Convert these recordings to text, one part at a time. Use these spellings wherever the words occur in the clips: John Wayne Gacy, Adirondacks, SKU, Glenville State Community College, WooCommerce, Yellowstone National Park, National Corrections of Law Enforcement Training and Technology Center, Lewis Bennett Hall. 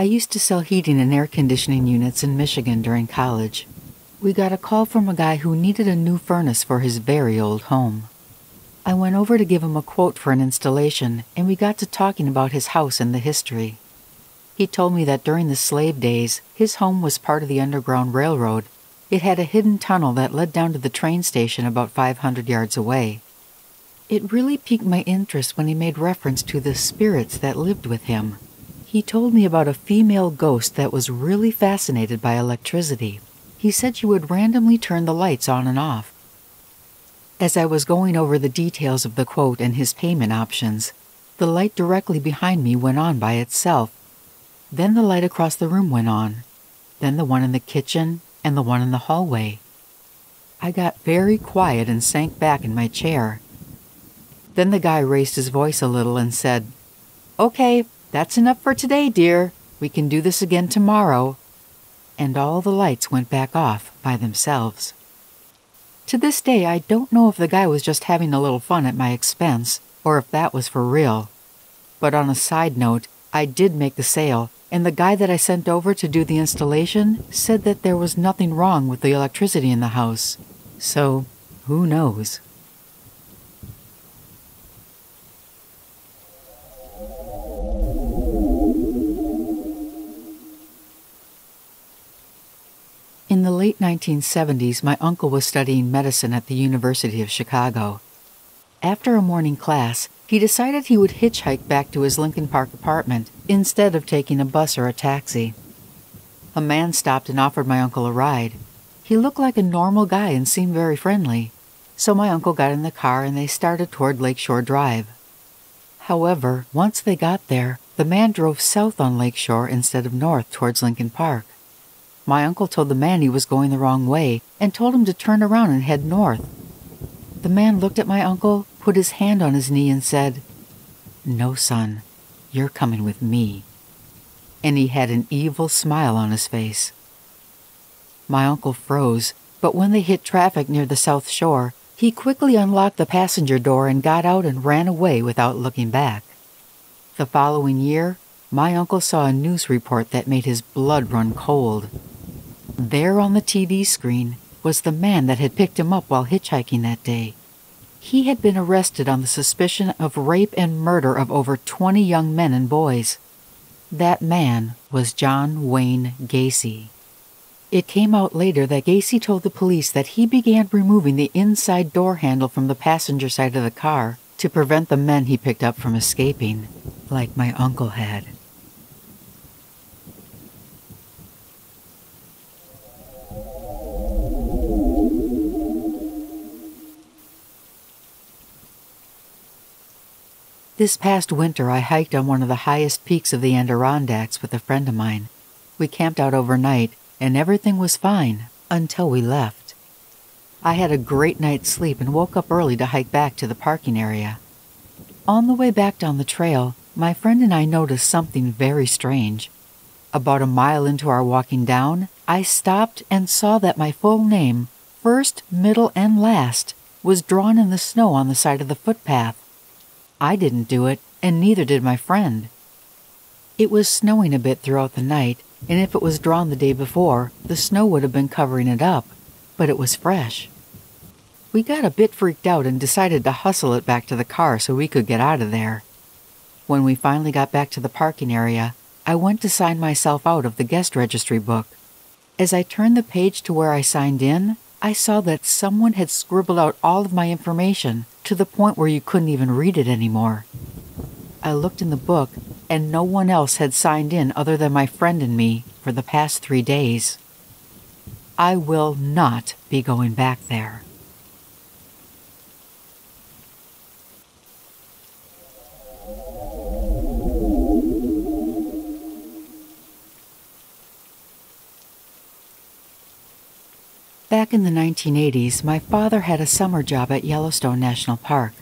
I used to sell heating and air conditioning units in Michigan during college. We got a call from a guy who needed a new furnace for his very old home. I went over to give him a quote for an installation, and we got to talking about his house and the history. He told me that during the slave days, his home was part of the Underground Railroad. It had a hidden tunnel that led down to the train station about 500 yards away. It really piqued my interest when he made reference to the spirits that lived with him. He told me about a female ghost that was really fascinated by electricity. He said she would randomly turn the lights on and off. As I was going over the details of the quote and his payment options, the light directly behind me went on by itself. Then the light across the room went on, then the one in the kitchen, and the one in the hallway. I got very quiet and sank back in my chair. Then the guy raised his voice a little and said, "Okay, that's enough for today, dear. We can do this again tomorrow." And all the lights went back off by themselves. To this day, I don't know if the guy was just having a little fun at my expense, or if that was for real. But on a side note, I did make the sale, and the guy that I sent over to do the installation said that there was nothing wrong with the electricity in the house. So, who knows? In the late 1970s, my uncle was studying medicine at the University of Chicago. After a morning class, he decided he would hitchhike back to his Lincoln Park apartment instead of taking a bus or a taxi. A man stopped and offered my uncle a ride. He looked like a normal guy and seemed very friendly, so my uncle got in the car and they started toward Lakeshore Drive. However, once they got there, the man drove south on Lakeshore instead of north towards Lincoln Park. My uncle told the man he was going the wrong way and told him to turn around and head north. The man looked at my uncle, put his hand on his knee and said, "No, son, you're coming with me." And he had an evil smile on his face. My uncle froze, but when they hit traffic near the South Shore, he quickly unlocked the passenger door and got out and ran away without looking back. The following year, my uncle saw a news report that made his blood run cold. There on the TV screen was the man that had picked him up while hitchhiking that day. He had been arrested on the suspicion of rape and murder of over 20 young men and boys. That man was John Wayne Gacy. It came out later that Gacy told the police that he began removing the inside door handle from the passenger side of the car to prevent the men he picked up from escaping, like my uncle had. This past winter, I hiked on one of the highest peaks of the Adirondacks with a friend of mine. We camped out overnight, and everything was fine until we left. I had a great night's sleep and woke up early to hike back to the parking area. On the way back down the trail, my friend and I noticed something very strange. About a mile into our walking down, I stopped and saw that my full name, first, middle, and last, was drawn in the snow on the side of the footpath. I didn't do it, and neither did my friend. It was snowing a bit throughout the night, and if it was drawn the day before, the snow would have been covering it up, but it was fresh. We got a bit freaked out and decided to hustle it back to the car so we could get out of there. When we finally got back to the parking area, I went to sign myself out of the guest registry book. As I turned the page to where I signed in, I saw that someone had scribbled out all of my information to the point where you couldn't even read it anymore. I looked in the book, and no one else had signed in other than my friend and me for the past 3 days. I will not be going back there. Back in the 1980s, my father had a summer job at Yellowstone National Park.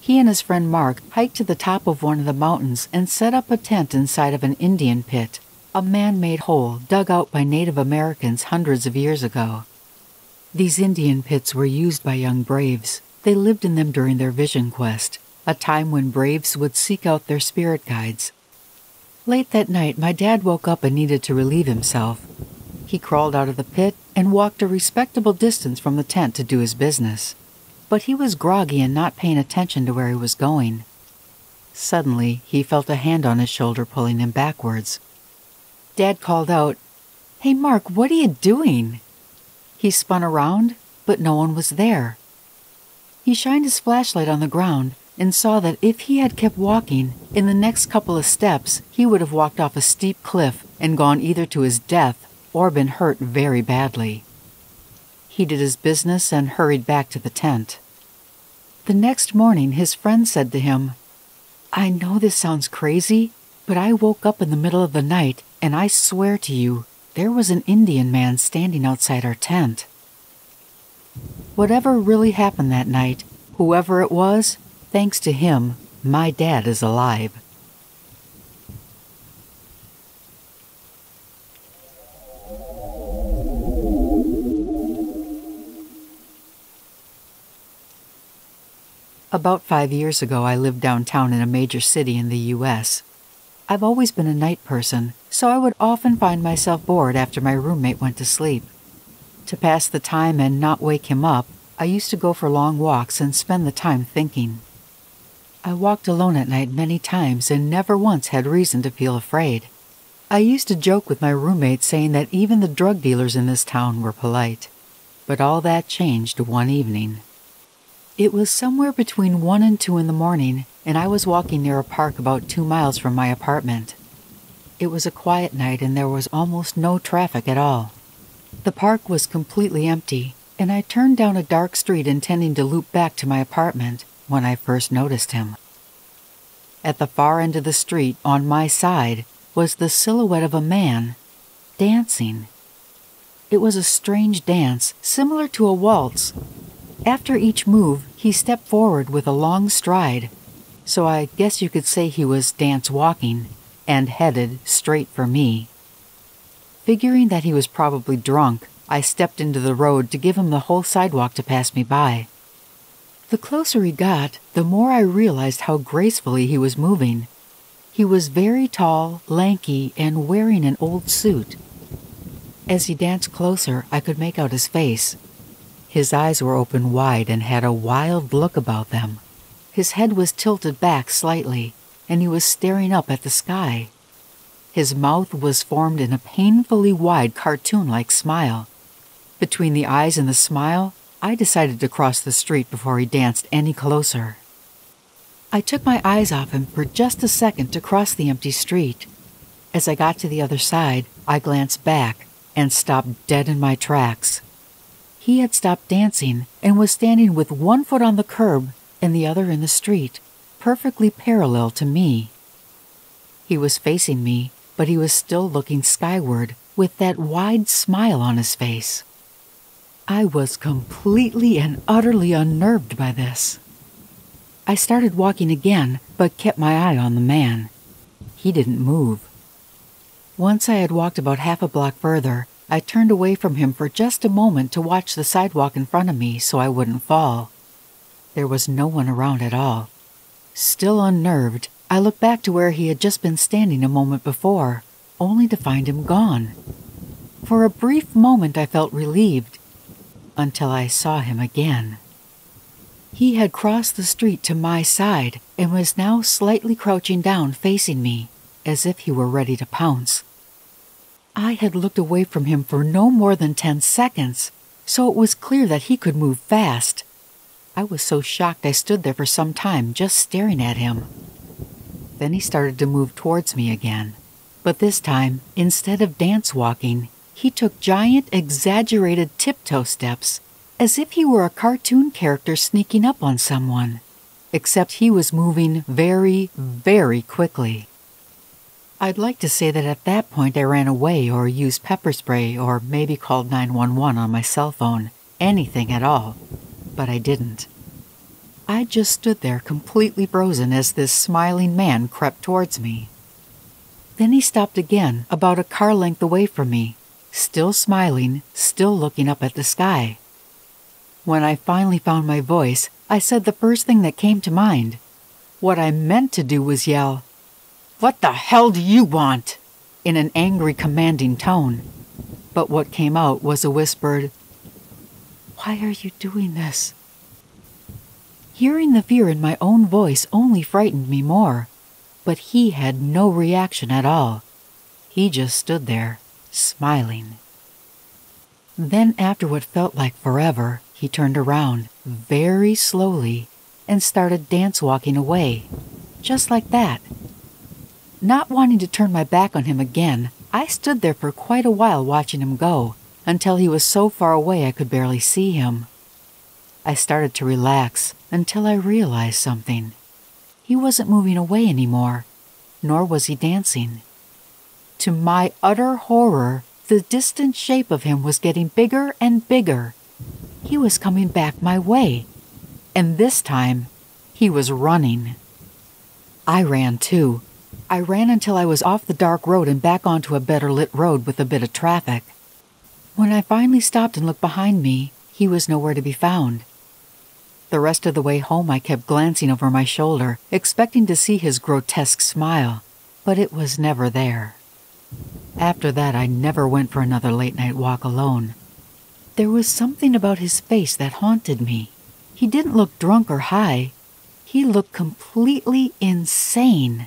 He and his friend Mark hiked to the top of one of the mountains and set up a tent inside of an Indian pit, a man-made hole dug out by Native Americans hundreds of years ago. These Indian pits were used by young braves. They lived in them during their vision quest, a time when braves would seek out their spirit guides. Late that night, my dad woke up and needed to relieve himself. He crawled out of the pit and walked a respectable distance from the tent to do his business. But he was groggy and not paying attention to where he was going. Suddenly, he felt a hand on his shoulder pulling him backwards. Dad called out, "Hey, Mark, what are you doing?" He spun around, but no one was there. He shined his flashlight on the ground and saw that if he had kept walking, in the next couple of steps, he would have walked off a steep cliff and gone either to his death or been hurt very badly. He did his business and hurried back to the tent. The next morning, his friend said to him, "I know this sounds crazy, but I woke up in the middle of the night, and I swear to you, there was an Indian man standing outside our tent." Whatever really happened that night, whoever it was, thanks to him, my dad is alive. About 5 years ago, I lived downtown in a major city in the U.S. I've always been a night person, so I would often find myself bored after my roommate went to sleep. To pass the time and not wake him up, I used to go for long walks and spend the time thinking. I walked alone at night many times and never once had reason to feel afraid. I used to joke with my roommate saying that even the drug dealers in this town were polite. But all that changed one evening. It was somewhere between 1 and 2 in the morning, and I was walking near a park about 2 miles from my apartment. It was a quiet night, and there was almost no traffic at all. The park was completely empty, and I turned down a dark street intending to loop back to my apartment when I first noticed him. At the far end of the street, on my side, was the silhouette of a man, dancing. It was a strange dance, similar to a waltz. After each move, he stepped forward with a long stride, so I guess you could say he was dance walking and headed straight for me. Figuring that he was probably drunk, I stepped into the road to give him the whole sidewalk to pass me by. The closer he got, the more I realized how gracefully he was moving. He was very tall, lanky, and wearing an old suit. As he danced closer, I could make out his face. His eyes were open wide and had a wild look about them. His head was tilted back slightly, and he was staring up at the sky. His mouth was formed in a painfully wide cartoon-like smile. Between the eyes and the smile, I decided to cross the street before he danced any closer. I took my eyes off him for just a second to cross the empty street. As I got to the other side, I glanced back and stopped dead in my tracks. He had stopped dancing and was standing with one foot on the curb and the other in the street, perfectly parallel to me. He was facing me, but he was still looking skyward with that wide smile on his face. I was completely and utterly unnerved by this. I started walking again, but kept my eye on the man. He didn't move. Once I had walked about half a block further, I turned away from him for just a moment to watch the sidewalk in front of me so I wouldn't fall. There was no one around at all. Still unnerved, I looked back to where he had just been standing a moment before, only to find him gone. For a brief moment I felt relieved, until I saw him again. He had crossed the street to my side and was now slightly crouching down facing me, as if he were ready to pounce. I had looked away from him for no more than 10 seconds, so it was clear that he could move fast. I was so shocked I stood there for some time just staring at him. Then he started to move towards me again, but this time, instead of dance walking, he took giant, exaggerated tiptoe steps, as if he were a cartoon character sneaking up on someone, except he was moving very, very quickly. I'd like to say that at that point I ran away or used pepper spray or maybe called 911 on my cell phone, anything at all, but I didn't. I just stood there completely frozen as this smiling man crept towards me. Then he stopped again, about a car length away from me, still smiling, still looking up at the sky. When I finally found my voice, I said the first thing that came to mind. What I meant to do was yell, "What the hell do you want?" in an angry, commanding tone. But what came out was a whispered, "Why are you doing this?" Hearing the fear in my own voice only frightened me more, but he had no reaction at all. He just stood there, smiling. Then, after what felt like forever, he turned around very slowly and started dance-walking away, just like that. Not wanting to turn my back on him again, I stood there for quite a while watching him go, until he was so far away I could barely see him. I started to relax until I realized something. He wasn't moving away anymore, nor was he dancing. To my utter horror, the distant shape of him was getting bigger and bigger. He was coming back my way, and this time, he was running. I ran too. I ran until I was off the dark road and back onto a better lit road with a bit of traffic. When I finally stopped and looked behind me, he was nowhere to be found. The rest of the way home, I kept glancing over my shoulder, expecting to see his grotesque smile, but it was never there. After that, I never went for another late-night walk alone. There was something about his face that haunted me. He didn't look drunk or high. He looked completely insane.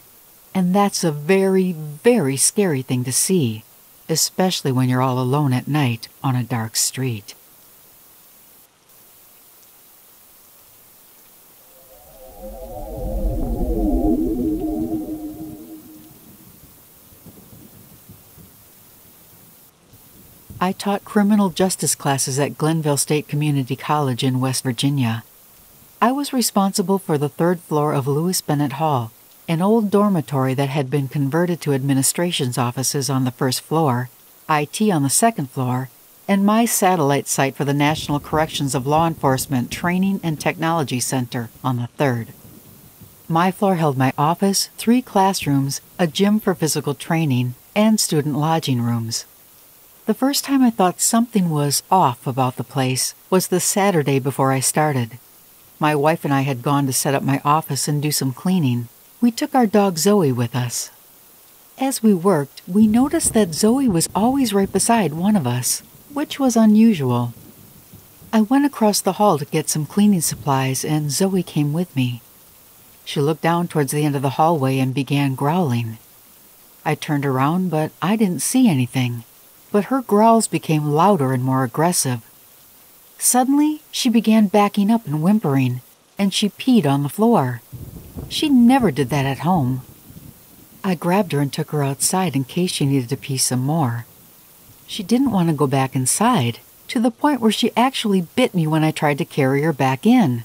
And that's a very, very scary thing to see, especially when you're all alone at night on a dark street. I taught criminal justice classes at Glenville State Community College in West Virginia. I was responsible for the third floor of Lewis Bennett Hall, an old dormitory that had been converted to administration's offices on the first floor, IT on the second floor, and my satellite site for the National Corrections of Law Enforcement Training and Technology Center on the third. My floor held my office, 3 classrooms, a gym for physical training, and student lodging rooms. The first time I thought something was off about the place was the Saturday before I started. My wife and I had gone to set up my office and do some cleaning. We took our dog Zoe with us. As we worked, we noticed that Zoe was always right beside one of us, which was unusual. I went across the hall to get some cleaning supplies, and Zoe came with me. She looked down towards the end of the hallway and began growling. I turned around, but I didn't see anything, but her growls became louder and more aggressive. Suddenly, she began backing up and whimpering, and she peed on the floor. She never did that at home. I grabbed her and took her outside in case she needed to pee some more. She didn't want to go back inside, to the point where she actually bit me when I tried to carry her back in.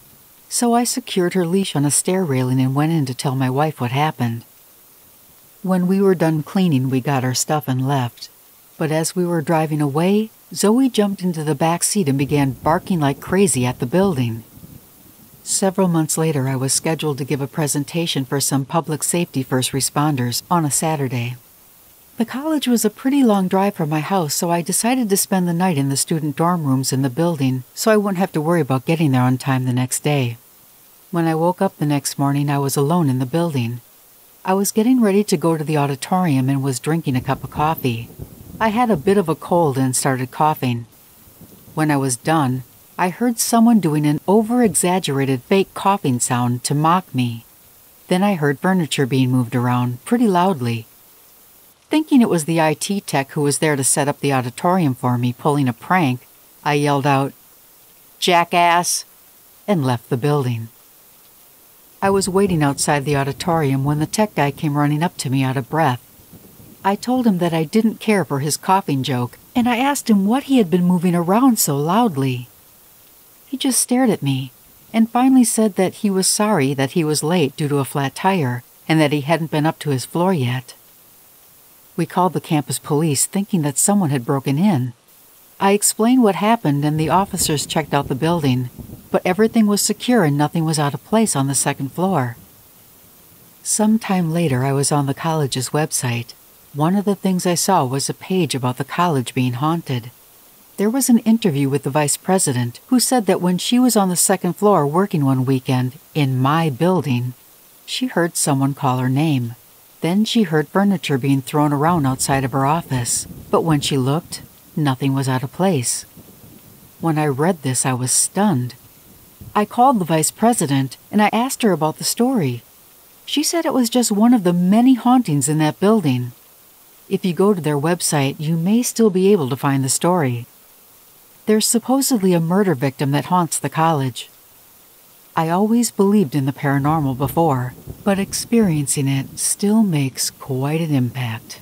So I secured her leash on a stair railing and went in to tell my wife what happened. When we were done cleaning, we got our stuff and left. But as we were driving away, Zoe jumped into the back seat and began barking like crazy at the building. Several months later, I was scheduled to give a presentation for some public safety first responders on a Saturday. The college was a pretty long drive from my house, so I decided to spend the night in the student dorm rooms in the building so I wouldn't have to worry about getting there on time the next day. When I woke up the next morning, I was alone in the building. I was getting ready to go to the auditorium and was drinking a cup of coffee. I had a bit of a cold and started coughing. When I was done, I heard someone doing an over-exaggerated fake coughing sound to mock me. Then I heard furniture being moved around pretty loudly. Thinking it was the IT tech who was there to set up the auditorium for me pulling a prank, I yelled out, "Jackass!" and left the building. I was waiting outside the auditorium when the tech guy came running up to me out of breath. I told him that I didn't care for his coughing joke, and I asked him what he had been moving around so loudly. He just stared at me, and finally said that he was sorry that he was late due to a flat tire, and that he hadn't been up to his floor yet. We called the campus police, thinking that someone had broken in. I explained what happened, and the officers checked out the building, but everything was secure and nothing was out of place on the second floor. Sometime later, I was on the college's website. One of the things I saw was a page about the college being haunted. There was an interview with the vice president who said that when she was on the second floor working one weekend in my building, she heard someone call her name. Then she heard furniture being thrown around outside of her office, but when she looked, nothing was out of place. When I read this, I was stunned. I called the vice president and I asked her about the story. She said it was just one of the many hauntings in that building. If you go to their website, you may still be able to find the story. There's supposedly a murder victim that haunts the college. I always believed in the paranormal before, but experiencing it still makes quite an impact.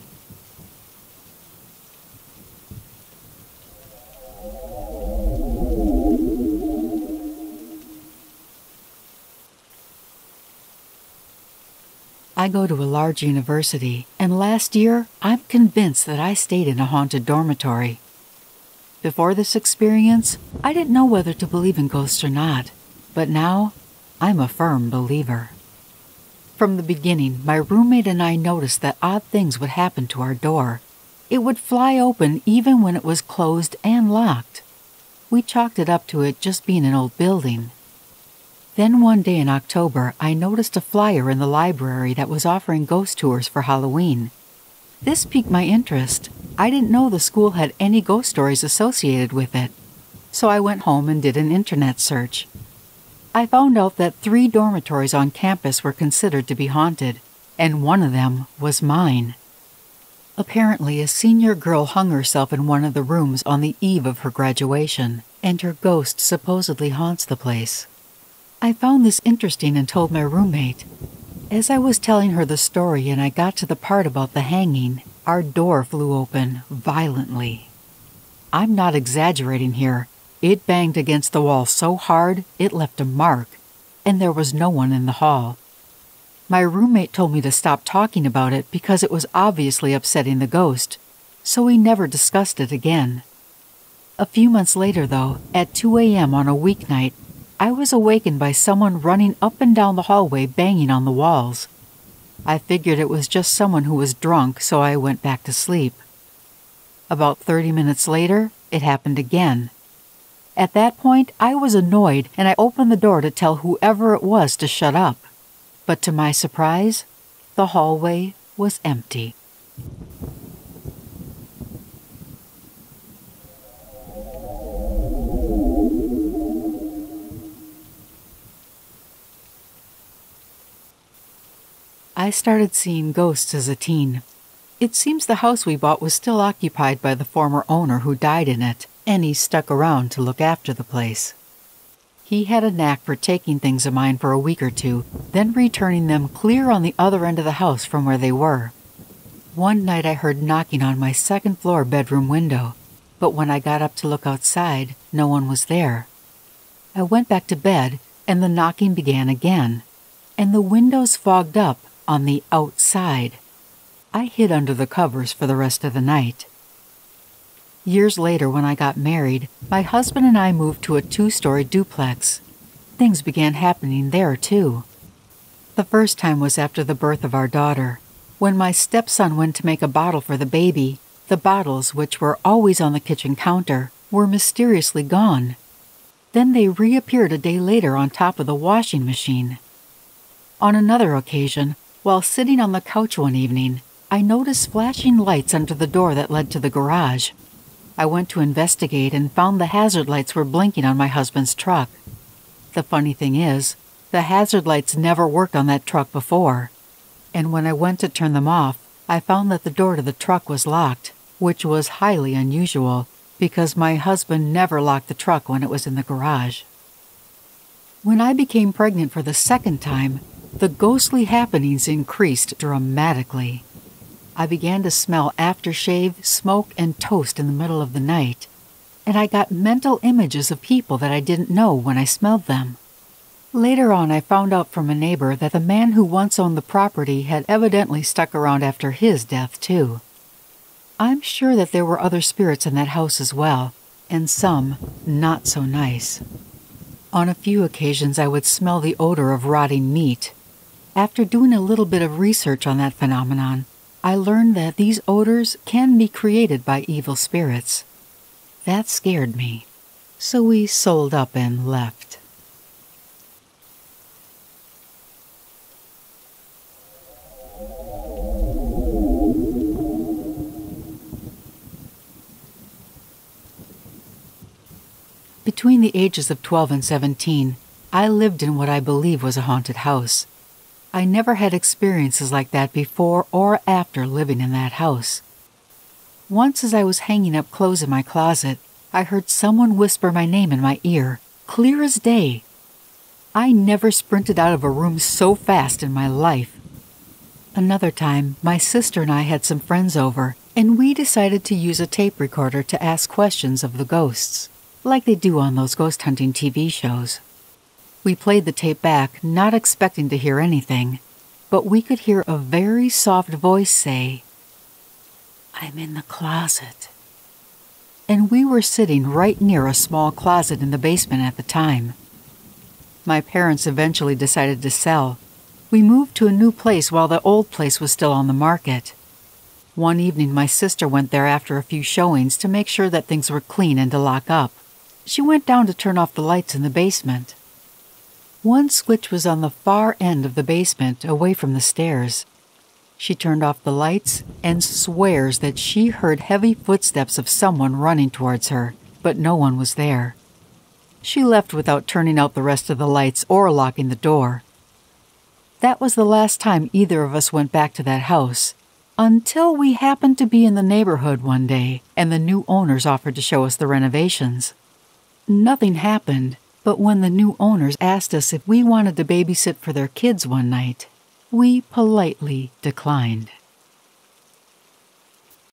I go to a large university, and last year, I'm convinced that I stayed in a haunted dormitory. Before this experience, I didn't know whether to believe in ghosts or not, but now, I'm a firm believer. From the beginning, my roommate and I noticed that odd things would happen to our door. It would fly open even when it was closed and locked. We chalked it up to it just being an old building. Then one day in October, I noticed a flyer in the library that was offering ghost tours for Halloween. This piqued my interest. I didn't know the school had any ghost stories associated with it, so I went home and did an internet search. I found out that 3 dormitories on campus were considered to be haunted, and one of them was mine. Apparently, a senior girl hung herself in one of the rooms on the eve of her graduation, and her ghost supposedly haunts the place. I found this interesting and told my roommate. As I was telling her the story and I got to the part about the hanging, our door flew open violently. I'm not exaggerating here. It banged against the wall so hard it left a mark, and there was no one in the hall. My roommate told me to stop talking about it because it was obviously upsetting the ghost, so we never discussed it again. A few months later, though, at 2 a.m. on a weeknight, I was awakened by someone running up and down the hallway banging on the walls. I figured it was just someone who was drunk, so I went back to sleep. About 30 minutes later, it happened again. At that point, I was annoyed and I opened the door to tell whoever it was to shut up. But to my surprise, the hallway was empty. I started seeing ghosts as a teen. It seems the house we bought was still occupied by the former owner who died in it, and he stuck around to look after the place. He had a knack for taking things of mine for a week or two, then returning them clear on the other end of the house from where they were. One night I heard knocking on my second-floor bedroom window, but when I got up to look outside, no one was there. I went back to bed, and the knocking began again, and the windows fogged up on the outside. I hid under the covers for the rest of the night. Years later, when I got married, my husband and I moved to a 2-story duplex. Things began happening there, too. The first time was after the birth of our daughter. When my stepson went to make a bottle for the baby, the bottles, which were always on the kitchen counter, were mysteriously gone. Then they reappeared a day later on top of the washing machine. On another occasion, while sitting on the couch one evening, I noticed flashing lights under the door that led to the garage. I went to investigate and found the hazard lights were blinking on my husband's truck. The funny thing is, the hazard lights never worked on that truck before, and when I went to turn them off, I found that the door to the truck was locked, which was highly unusual because my husband never locked the truck when it was in the garage. When I became pregnant for the second time, the ghostly happenings increased dramatically. I began to smell aftershave, smoke, and toast in the middle of the night, and I got mental images of people that I didn't know when I smelled them. Later on, I found out from a neighbor that the man who once owned the property had evidently stuck around after his death, too. I'm sure that there were other spirits in that house as well, and some not so nice. On a few occasions, I would smell the odor of rotting meat. After doing a little bit of research on that phenomenon, I learned that these odors can be created by evil spirits. That scared me, so we sold up and left. Between the ages of 12 and 17, I lived in what I believe was a haunted house. I never had experiences like that before or after living in that house. Once, as I was hanging up clothes in my closet, I heard someone whisper my name in my ear, clear as day. I never sprinted out of a room so fast in my life. Another time, my sister and I had some friends over, and we decided to use a tape recorder to ask questions of the ghosts, like they do on those ghost hunting TV shows. We played the tape back, not expecting to hear anything, but we could hear a very soft voice say, "I'm in the closet." And we were sitting right near a small closet in the basement at the time. My parents eventually decided to sell. We moved to a new place while the old place was still on the market. One evening, my sister went there after a few showings to make sure that things were clean and to lock up. She went down to turn off the lights in the basement. One switch was on the far end of the basement, away from the stairs. She turned off the lights and swears that she heard heavy footsteps of someone running towards her, but no one was there. She left without turning out the rest of the lights or locking the door. That was the last time either of us went back to that house, until we happened to be in the neighborhood one day and the new owners offered to show us the renovations. Nothing happened. But when the new owners asked us if we wanted to babysit for their kids one night, we politely declined.